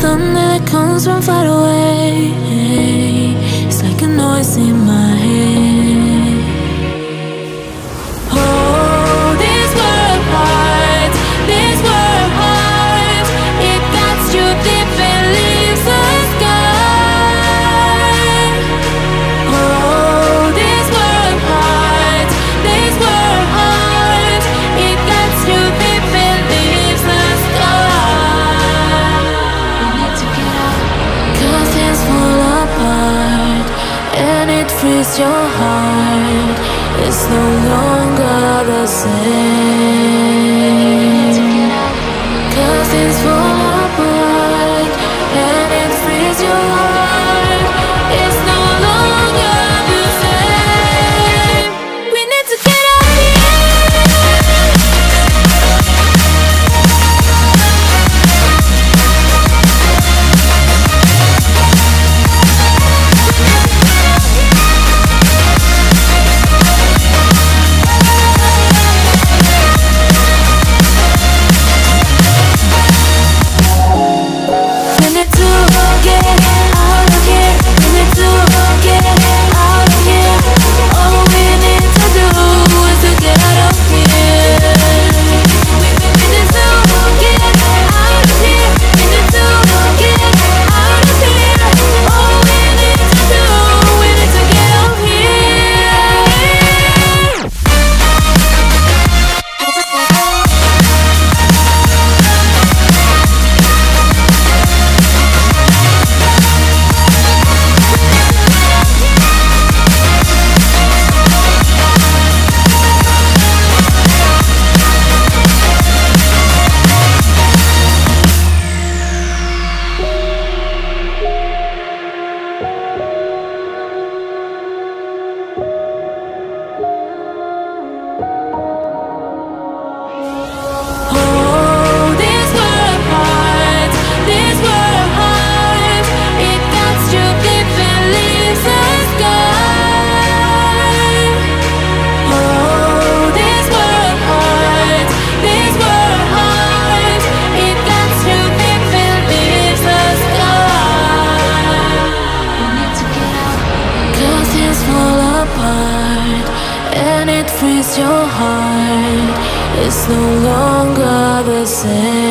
thunder that comes from far away. It's like a noise in my head. Oh, these were hearts, these were hearts. It cuts you deep and leaves a scar. Oh, these were hearts, it cuts you deep and leaves a scar. We need to get out, 'cause things fall apart and it frees your heart. It's no longer the same. 'Cause things fall apart and it frees your heart. It's no longer the same. We need to get out here. We need to get out of here. We need to get out of here. All we need to do is to get out of here. We need to get out of here. We need to get out of here. All we need to do, we need to get out of here. Oh, these were hearts, these were hearts. It cuts you deep and leaves a scar. Oh, these were hearts. It cuts you deep and leaves a scar. We need to get out, 'cause things fall apart and it frees your heart. It's no longer the same.